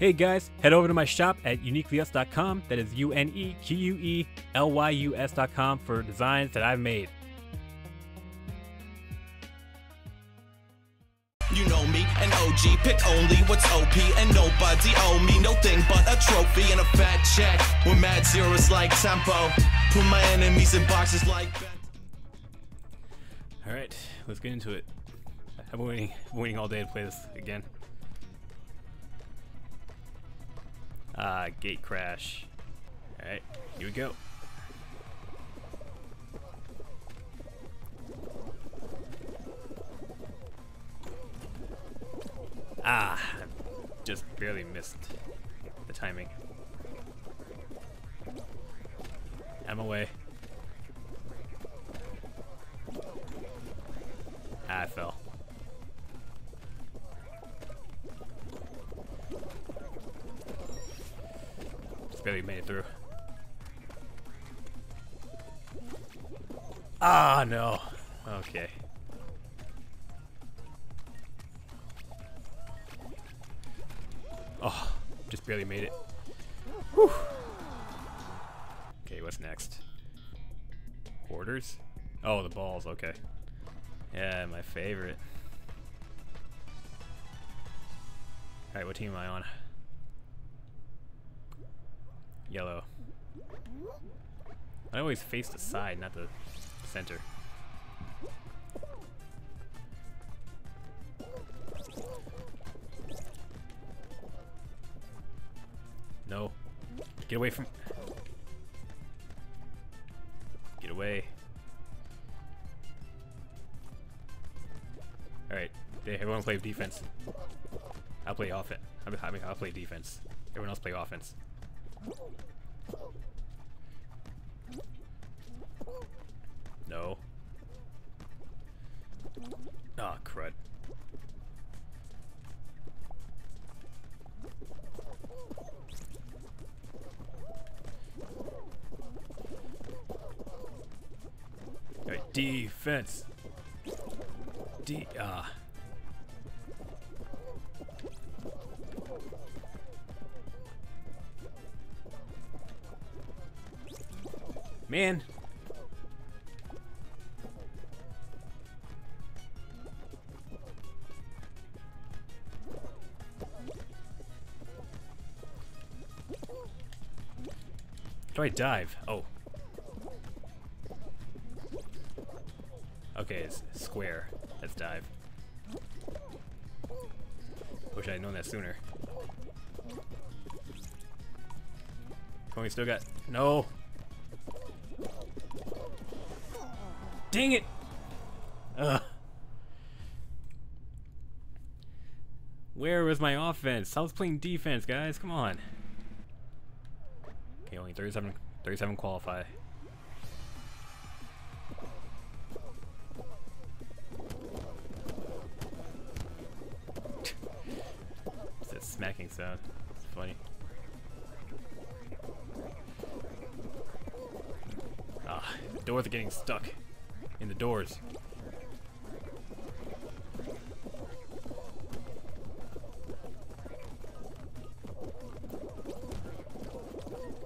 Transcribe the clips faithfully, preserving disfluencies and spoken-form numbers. Hey guys, head over to my shop at unequelyus dot com, that is U N E Q U E L Y U S dot com, for designs that I've made. You know me, an O G, pick only what's O P, and nobody owe me no thing but a trophy and a fat check. We're mad zeros like Tempo, put my enemies in boxes like that. Alright, let's get into it. I've been waiting, waiting all day to play this again. Ah, uh, gate crash. Alright, here we go. Ah, just barely missed the timing. I'm away. Ah, I fell. Just barely made it through. Ah, no. Okay. Oh, just barely made it. Whew. Okay, what's next? Quarters? Oh, the balls, okay. Yeah, my favorite. Alright, what team am I on? Yellow. I always face the side, not the center. No. Get away from... Get away. Alright. Everyone play defense. I'll play offense. I mean, I'll play defense. Everyone else play offense. No. Aw, crud. Defense. D. Ah. Man. Do I dive? Oh. Okay, it's square. Let's dive. Wish I had known that sooner. Oh, we still got... No! Dang it! Ugh. Where was my offense? I was playing defense, guys. Come on. Okay, only thirty-seven, thirty-seven qualify. Smacking sound. It's funny. Ah, the doors are getting stuck in the doors.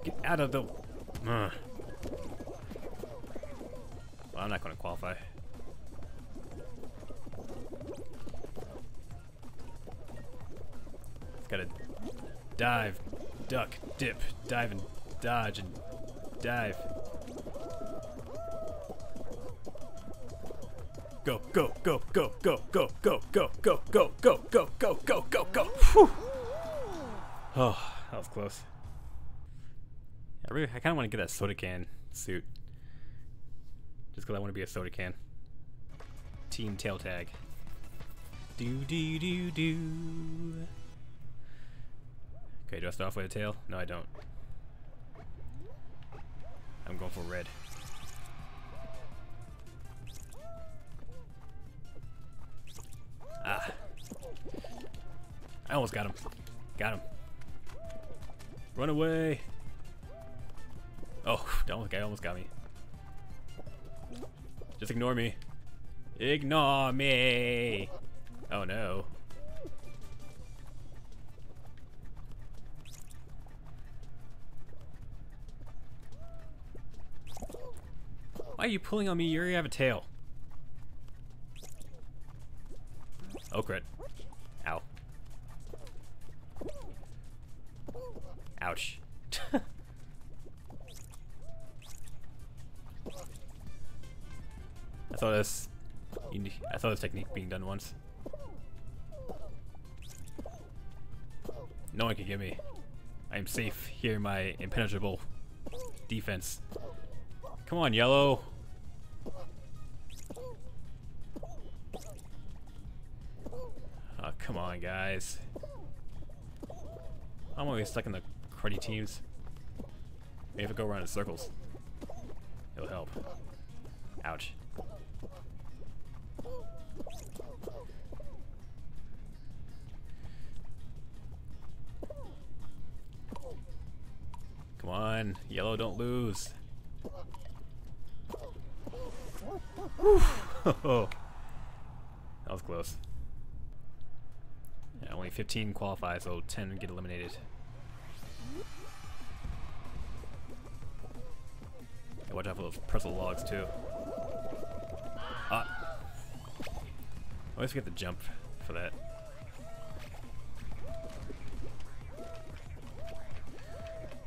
Get out of the. Uh. Well, I'm not going to qualify. Gotta dive, duck, dip, dive and dodge and dive. Go, go, go, go, go, go, go, go, go, go, go, go, go, go, go, go. Oh, that was close. I really, I kind of want to get that soda can suit. Just because I want to be a soda can. Team tail tag. Do, do, do, do. Okay, do I start off with a tail? No, I don't. I'm going for red. Ah. I almost got him. Got him. Run away. Oh, that guy almost got me. Just ignore me. Ignore me. Oh, no. Why are you pulling on me? You already have a tail. Oh, crit. Ow. Ouch. I saw this. I saw this technique being done once. No one can get me. I am safe here in my impenetrable defense. Come on, yellow. Oh, come on, guys. I'm always stuck in the cruddy teams. Maybe if I go around in circles, it'll help. Ouch. Come on, yellow, don't lose. That was close. Yeah, only fifteen qualify, so ten get eliminated. Yeah, watch out for those pretzel logs too. Ah, I always forget the jump for that.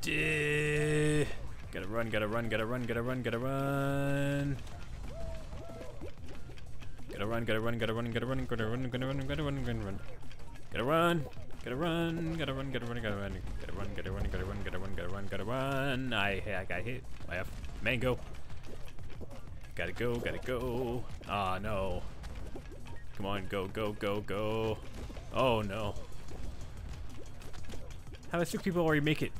Yeah. Gotta run, gotta run, gotta run, gotta run, gotta run. Gotta run, gotta run, gotta run, gotta run, gotta run, gotta run, gotta run, gotta run. Gotta run, gotta run, gotta run, gotta run, gotta run, gotta run, gotta run, gotta run, gotta run, gotta run, gotta run. I I got hit. I have mango. Gotta go, gotta go. Ah no. Come on, go, go, go, go. Oh no. How about six people already make it?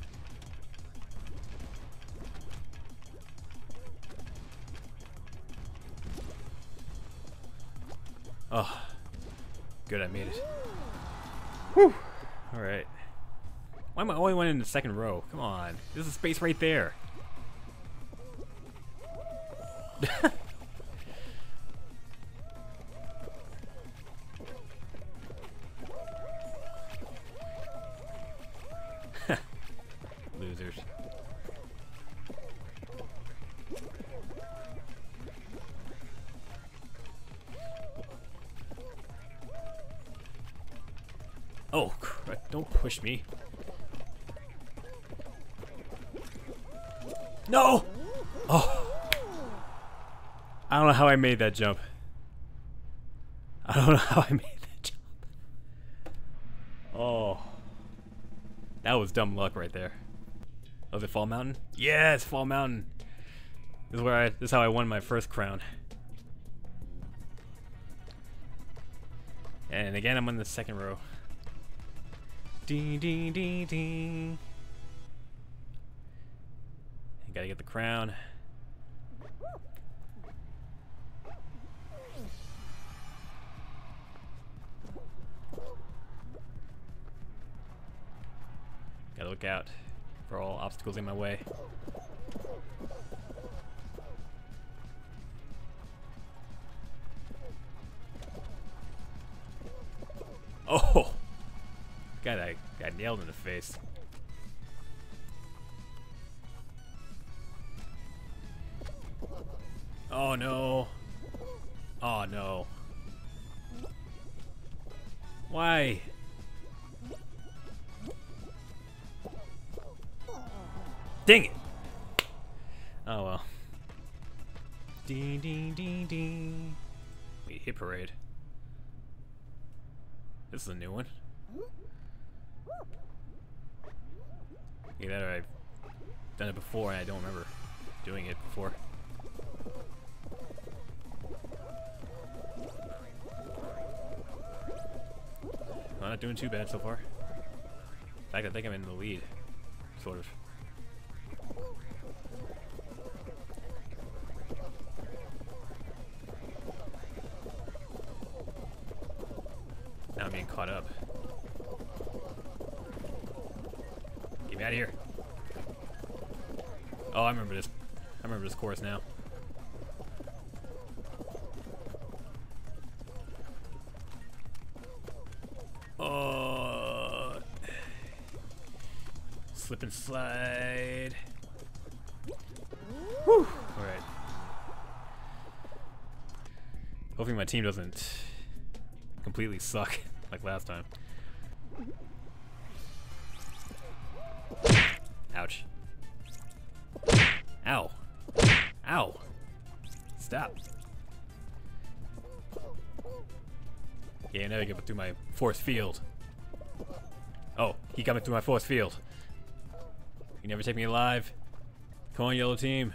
Oh, good, I made it. Whew. All right. Why am I only one in the second row? Come on, there's a space right there. Losers. Oh, crap. Don't push me. No! Oh. I don't know how I made that jump. I don't know how I made that jump. Oh. That was dumb luck right there. Oh, is it Fall Mountain? Yes, Fall Mountain. This is where I, this is how I won my first crown. And again, I'm in the second row. Ding, ding, ding, ding. You gotta get the crown. Gotta look out for all obstacles in my way. Oh! God, I got nailed in the face. Oh no. Oh no. Why? Dang it. Oh well. Ding ding ding ding. Wait, hit parade. This is a new one. Either I've done it before and I don't remember doing it before. I'm not doing too bad so far. In fact, I think I'm in the lead, sort of. Now I'm getting caught up. Get me out of here. Oh, I remember this. I remember this course now. Oh. Slip and slide. Whew. Alright. Hopefully my team doesn't completely suck like last time. Ouch. Ow. Ow. Stop. Yeah, now he got me through my force field. Oh, he got me through my force field. You never take me alive. Come on, yellow team.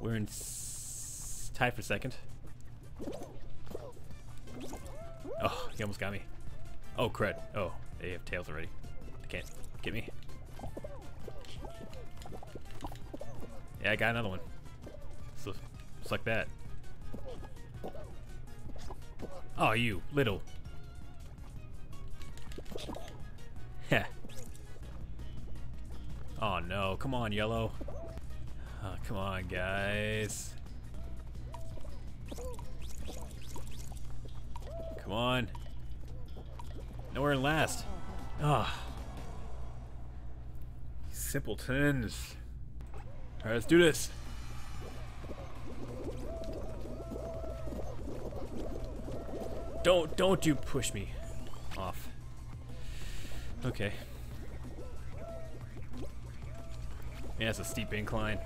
We're in s tied for second. Oh, he almost got me. Oh, crud. Oh, they have tails already. They can't get me. Yeah, I got another one. So, suck that. Oh, you little. Heh. Oh no, come on, yellow. Oh, come on, guys. Come on. Nowhere in last. Ah. Oh. Simpletons. Alright, let's do this. Don't, don't you push me off. Okay. Yeah, it's a steep incline.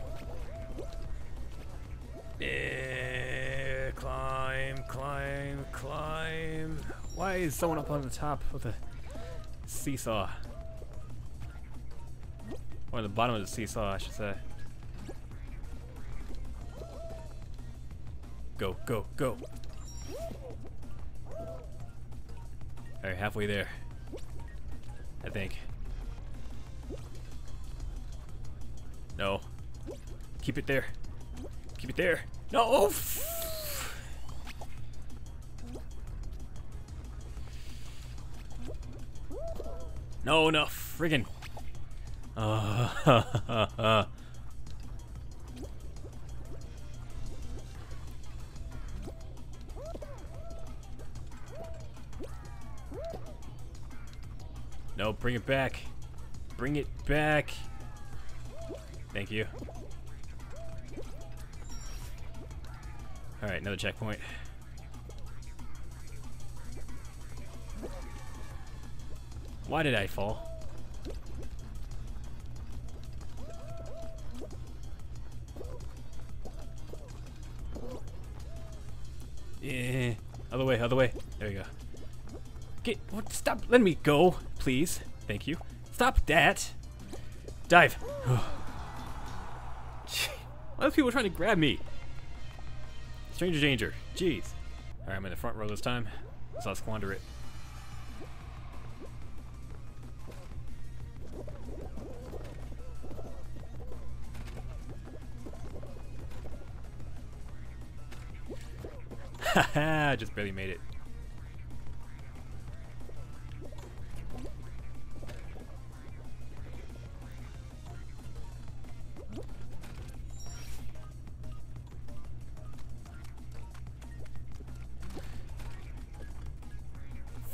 Yeah, climb, climb, climb. Why is someone up on the top of the seesaw? Or the bottom of the seesaw, I should say. Go, go, go. Alright, halfway there. I think. No. Keep it there. Keep it there. No! Oh, no, no, friggin'. Uh, no, bring it back. Bring it back. Thank you. Alright, another checkpoint. Why did I fall? Yeah. Other way, other way. There you go. Get, what, stop, let me go, please. Thank you. Stop that. Dive. Why are people trying to grab me? Stranger danger. Jeez. Alright, I'm in the front row this time. So I'll squander it. Haha, just barely made it.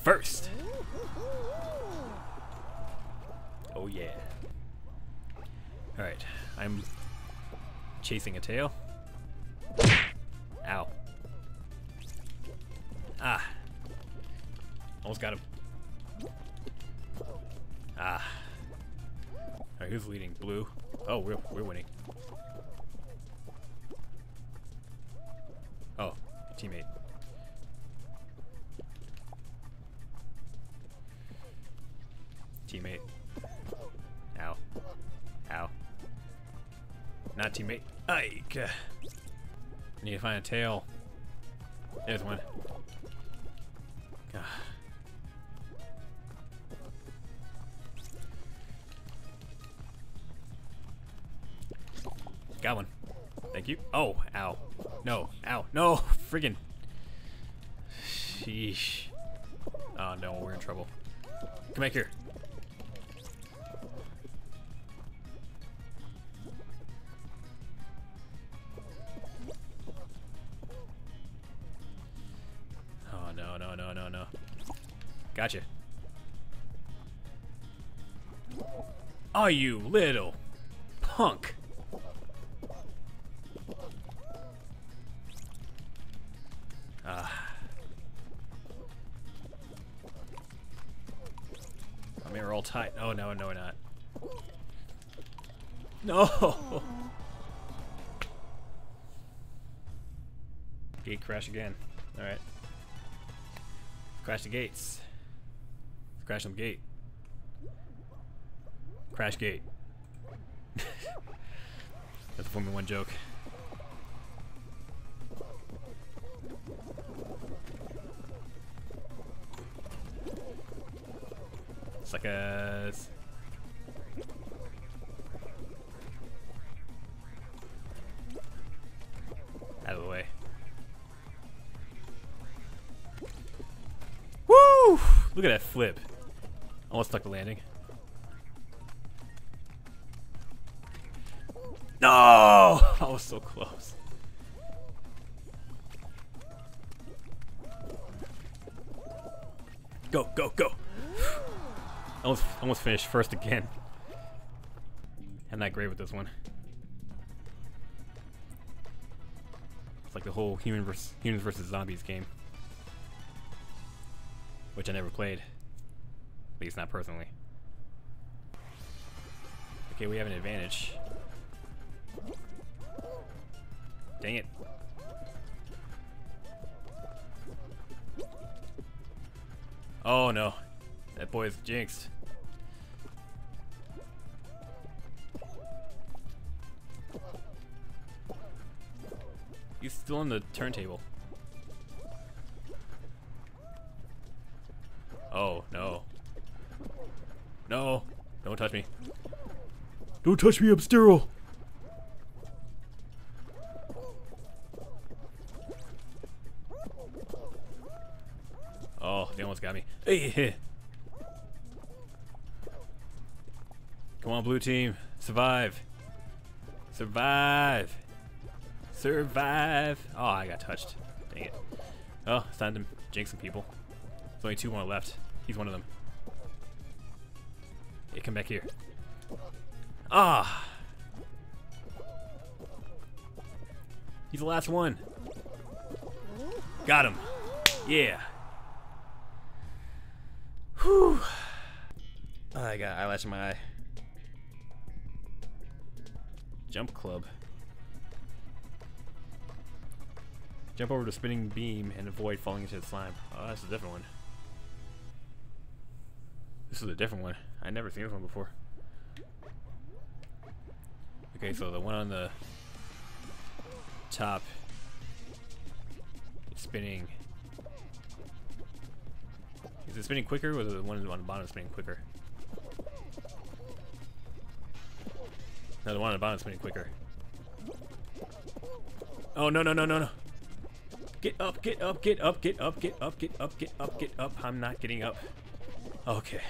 First. Oh yeah. All right, I'm chasing a tail. Ow. Ah. Almost got him. Ah. All right, who's leading? Blue. Oh, we're we're winning. Oh, teammate. Teammate. Ow. Ow. Not teammate. Ike. I need to find a tail. There's one. God. Got one. Thank you. Oh, ow. No, ow. No, friggin'. Sheesh. Oh no, we're in trouble. Come back here. Gotcha. Oh, you little punk. are all tied. Oh, no, no, we're not. No! Gate crash again. Alright. Crash the gates. Crash some gate. Crash gate. That's a Formula One joke. Suckers. Out of the way. Woo! Look at that flip. Almost stuck the landing. No! I was so close. Go, go, go! Almost, almost finished first again. I'm not great with this one. It's like the whole human versus, humans versus zombies game, which I never played, at least not personally. Okay, we have an advantage. Dang it! Oh no. That boy's jinxed. He's still on the turntable. Oh, no. No! Don't touch me. Don't touch me, I'm sterile! Oh, they almost got me. Hey! Come on, blue team. Survive. Survive. Survive. Oh, I got touched. Dang it. Oh, it's time to jinx some people. There's only two more left. He's one of them. Hey, come back here. Ah! He's the last one. Got him. Yeah. Whew. Oh, I got an eyelash in my eye. Jump club. Jump over the spinning beam and avoid falling into the slime. Oh, that's a different one. This is a different one. I've never seen this one before. Okay, so the one on the top is spinning. Is it spinning quicker, or is it the one on the bottom spinning quicker? No, the one on the bottom is spinning quicker. Oh, no, no, no, no, no. Get up, get up, get up, get up, get up, get up, get up, get up. I'm not getting up. Okay.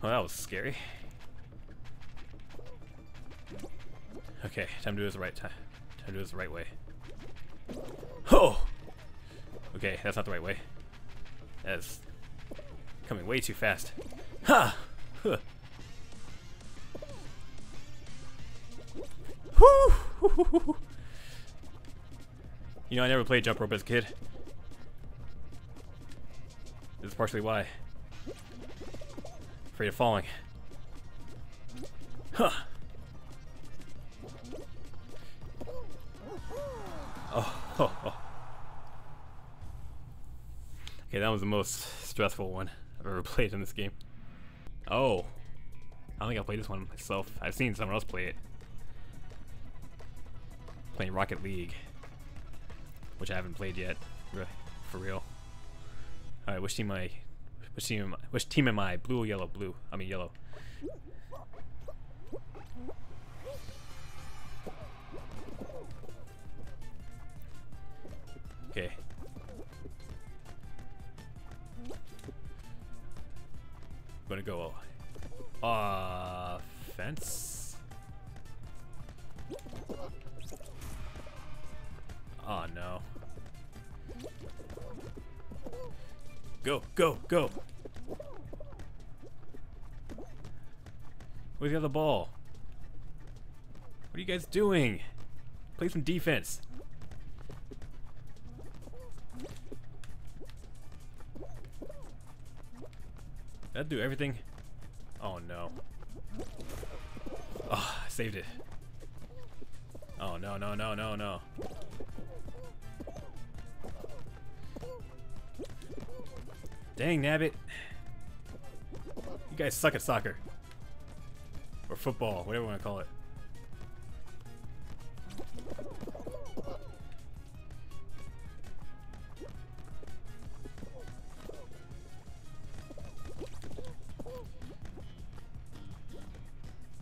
Well, that was scary. Okay, time to do this the right time. Time to do this the right way. Oh! Okay, that's not the right way. That's coming way too fast. Ha! Huh. You know, I never played jump rope as a kid. This is partially why. Afraid of falling. Huh. Oh, oh, oh. Okay, that was the most stressful one I've ever played in this game. Oh. I don't think I played this one myself. I've seen someone else play it. Playing Rocket League, which I haven't played yet, for real. All right, which team am I? Which team am I? Which team am I? Blue or yellow? Blue. I mean yellow. Okay. I'm gonna go off fence. Oh no. Go, go, go. Where's the other ball? What are you guys doing? Play some defense. That'd do everything. Oh no. Oh, I saved it. Oh no, no, no, no, no. Dang, nabbit. You guys suck at soccer. Or football, whatever you want to call it.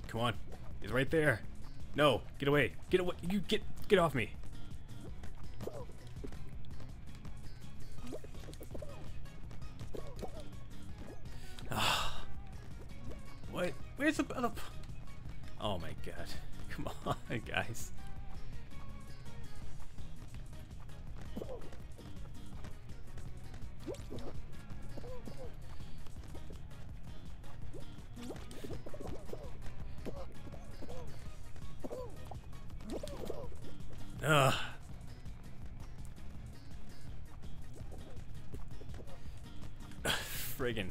Come on. He's right there. No, get away. Get away. You get get off me. What? Where's the other? Oh my god. Come on, guys. Ugh. Friggin'.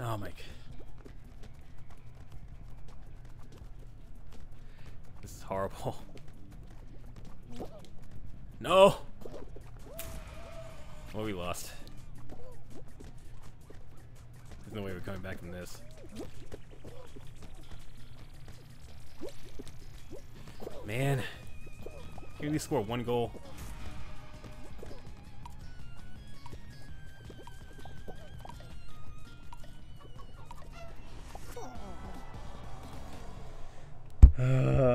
Oh my god. This is horrible. No! Well, we lost. There's no way we're coming back from this. Man, can we score one goal? Uh.